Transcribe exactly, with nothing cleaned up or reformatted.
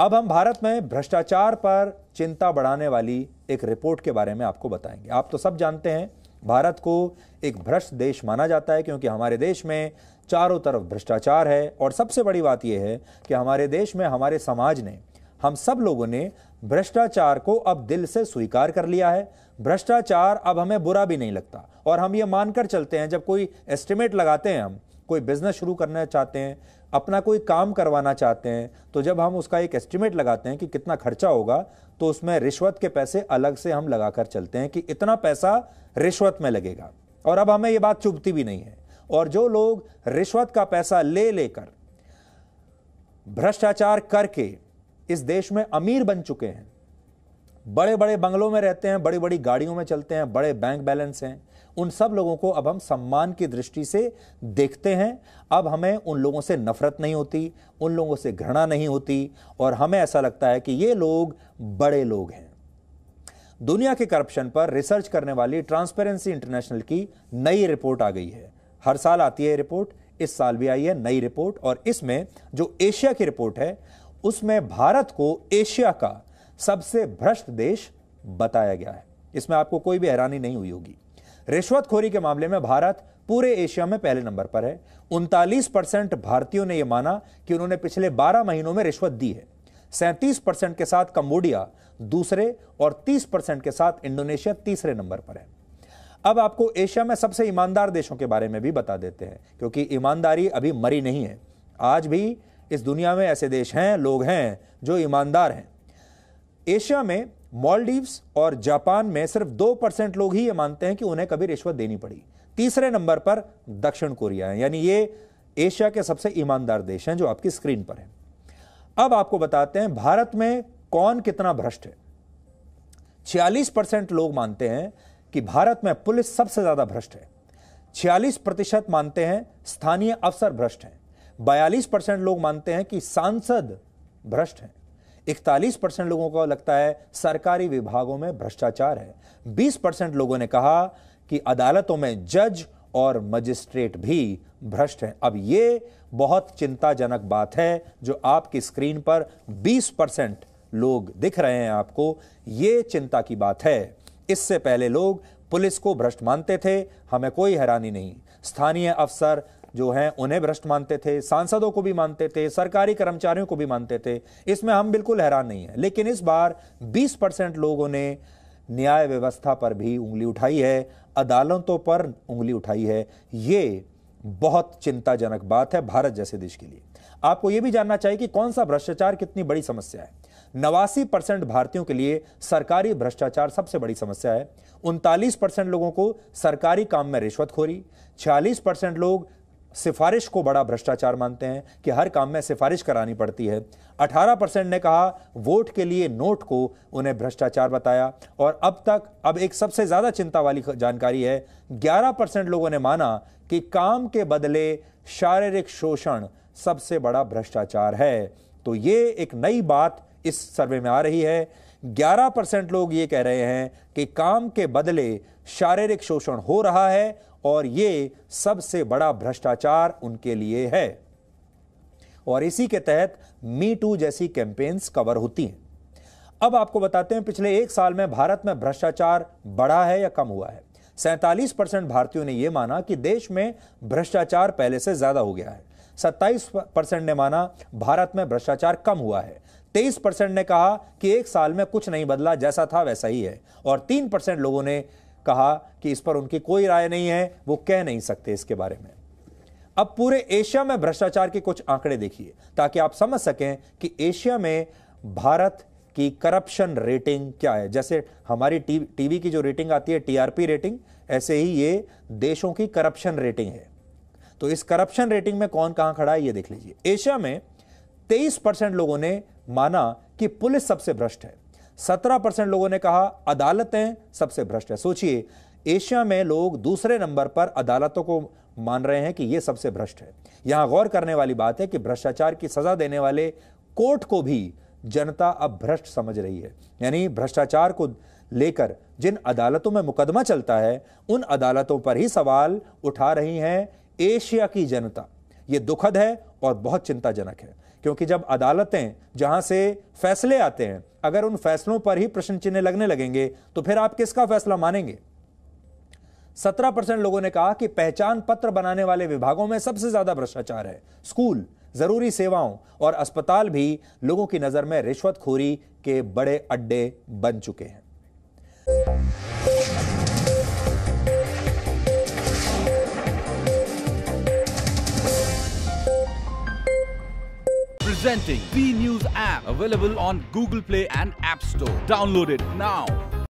अब हम भारत में भ्रष्टाचार पर चिंता बढ़ाने वाली एक रिपोर्ट के बारे में आपको बताएंगे। आप तो सब जानते हैं भारत को एक भ्रष्ट देश माना जाता है क्योंकि हमारे देश में चारों तरफ भ्रष्टाचार है। और सबसे बड़ी बात यह है कि हमारे देश में हमारे समाज ने, हम सब लोगों ने भ्रष्टाचार को अब दिल से स्वीकार कर लिया है। भ्रष्टाचार अब हमें बुरा भी नहीं लगता और हम ये मानकर चलते हैं, जब कोई एस्टिमेट लगाते हैं, हम कोई बिजनेस शुरू करना चाहते हैं, अपना कोई काम करवाना चाहते हैं, तो जब हम उसका एक एस्टिमेट लगाते हैं कि कितना खर्चा होगा, तो उसमें रिश्वत के पैसे अलग से हम लगाकर चलते हैं कि इतना पैसा रिश्वत में लगेगा। और अब हमें ये बात चुभती भी नहीं है। और जो लोग रिश्वत का पैसा ले लेकर भ्रष्टाचार करके इस देश में अमीर बन चुके हैं, बड़े बड़े बंगलों में रहते हैं, बड़ी बड़ी गाड़ियों में चलते हैं, बड़े बैंक बैलेंस हैं, उन सब लोगों को अब हम सम्मान की दृष्टि से देखते हैं। अब हमें उन लोगों से नफरत नहीं होती, उन लोगों से घृणा नहीं होती और हमें ऐसा लगता है कि ये लोग बड़े लोग हैं। दुनिया के करप्शन पर रिसर्च करने वाली ट्रांसपेरेंसी इंटरनेशनल की नई रिपोर्ट आ गई है। हर साल आती है रिपोर्ट, इस साल भी आई है नई रिपोर्ट। और इसमें जो एशिया की रिपोर्ट है उसमें भारत को एशिया का सबसे भ्रष्ट देश बताया गया है। इसमें आपको कोई भी हैरानी नहीं हुई होगी। रिश्वतखोरी के मामले में भारत पूरे एशिया में पहले नंबर पर है। उनतालीस परसेंट भारतीयों ने यह माना कि उन्होंने पिछले बारह महीनों में रिश्वत दी है। सैंतीस परसेंट के साथ कंबोडिया दूसरे और तीस परसेंट के साथ इंडोनेशिया तीसरे नंबर पर है। अब आपको एशिया में सबसे ईमानदार देशों के बारे में भी बता देते हैं, क्योंकि ईमानदारी अभी मरी नहीं है। आज भी इस दुनिया में ऐसे देश हैं, लोग हैं जो ईमानदार हैं। एशिया में मालदीव्स और जापान में सिर्फ दो परसेंट लोग ही ये मानते हैं कि उन्हें कभी रिश्वत देनी पड़ी। तीसरे नंबर पर दक्षिण कोरिया है। यानी ये एशिया के सबसे ईमानदार देश हैं जो आपकी स्क्रीन पर है। अब आपको बताते हैं भारत में कौन कितना भ्रष्ट है। छियालीस परसेंट लोग मानते हैं कि भारत में पुलिस सबसे ज्यादा भ्रष्ट है। छियालीस प्रतिशत मानते हैं स्थानीय अफसर भ्रष्ट हैं। बयालीस परसेंट लोग मानते हैं कि सांसद भ्रष्ट हैं। इकतालीस परसेंट लोगों को लगता है सरकारी विभागों में भ्रष्टाचार है। बीस परसेंट लोगों ने कहा कि अदालतों में जज और मजिस्ट्रेट भी भ्रष्ट हैं। अब ये बहुत चिंताजनक बात है जो आपकी स्क्रीन पर बीस परसेंट लोग दिख रहे हैं आपको, ये चिंता की बात है। इससे पहले लोग पुलिस को भ्रष्ट मानते थे, हमें कोई हैरानी नहीं। स्थानीय अफसर जो हैं उन्हें भ्रष्ट मानते थे, सांसदों को भी मानते थे, सरकारी कर्मचारियों को भी मानते थे, इसमें हम बिल्कुल हैरान नहीं हैं। लेकिन इस बार बीस परसेंट लोगों ने न्याय व्यवस्था पर भी उंगली उठाई है, अदालतों पर उंगली उठाई है। ये बहुत चिंताजनक बात है भारत जैसे देश के लिए। आपको यह भी जानना चाहिए कि कौन सा भ्रष्टाचार कितनी बड़ी समस्या है। नवासी परसेंट भारतीयों के लिए सरकारी भ्रष्टाचार सबसे बड़ी समस्या है। उनतालीस परसेंट लोगों को सरकारी काम में रिश्वतखोरी, छियालीस परसेंट लोग सिफारिश को बड़ा भ्रष्टाचार मानते हैं कि हर काम में सिफारिश करानी पड़ती है। अठारह परसेंट ने कहा वोट के लिए नोट को उन्हें भ्रष्टाचार बताया। और अब तक अब एक सबसे ज्यादा चिंता वाली जानकारी है, ग्यारह परसेंट लोगों ने माना कि काम के बदले शारीरिक शोषण सबसे बड़ा भ्रष्टाचार है। तो ये एक नई बात इस सर्वे में आ रही है। ग्यारह परसेंट लोग ये कह रहे हैं कि काम के बदले शारीरिक शोषण हो रहा है और ये सबसे बड़ा भ्रष्टाचार उनके लिए है। और इसी के तहत मी टू जैसी कैंपेन्स कवर होती हैं। अब आपको बताते हैं पिछले एक साल में भारत में भ्रष्टाचार बढ़ा है या कम हुआ है। सैंतालीस परसेंट भारतीयों ने यह माना कि देश में भ्रष्टाचार पहले से ज्यादा हो गया है। सत्ताईस परसेंट ने माना भारत में भ्रष्टाचार कम हुआ है। तेईस परसेंट ने कहा कि एक साल में कुछ नहीं बदला, जैसा था वैसा ही है। और तीन परसेंट लोगों ने कहा कि इस पर उनकी कोई राय नहीं है, वो कह नहीं सकते इसके बारे में। अब पूरे एशिया में भ्रष्टाचार के कुछ आंकड़े देखिए ताकि आप समझ सकें कि एशिया में भारत की करप्शन रेटिंग क्या है। जैसे हमारी टीवी की जो रेटिंग आती है टीआरपी रेटिंग, ऐसे ही ये देशों की करप्शन रेटिंग है। तो इस करप्शन रेटिंग में कौन कहां खड़ा है ये देख लीजिए। एशिया में तेईस परसेंट लोगों ने माना कि पुलिस सबसे भ्रष्ट है। सत्रह परसेंट लोगों ने कहा अदालतें सबसे भ्रष्ट है। सोचिए, एशिया में लोग दूसरे नंबर पर अदालतों को मान रहे हैं कि यह सबसे भ्रष्ट है। यहां गौर करने वाली बात है कि भ्रष्टाचार की सजा देने वाले कोर्ट को भी जनता अब भ्रष्ट समझ रही है। यानी भ्रष्टाचार को लेकर जिन अदालतों में मुकदमा चलता है उन अदालतों पर ही सवाल उठा रही है एशिया की जनता। यह दुखद है और बहुत चिंताजनक है। क्योंकि जब अदालतें जहां से फैसले आते हैं, अगर उन फैसलों पर ही प्रश्न चिन्ह लगने लगेंगे तो फिर आप किसका फैसला मानेंगे। सत्रह परसेंट लोगों ने कहा कि पहचान पत्र बनाने वाले विभागों में सबसे ज्यादा भ्रष्टाचार है। स्कूल, जरूरी सेवाओं और अस्पताल भी लोगों की नजर में रिश्वतखोरी के बड़े अड्डे बन चुके हैं। Presenting B News app available on Google Play and App Store. Download it now.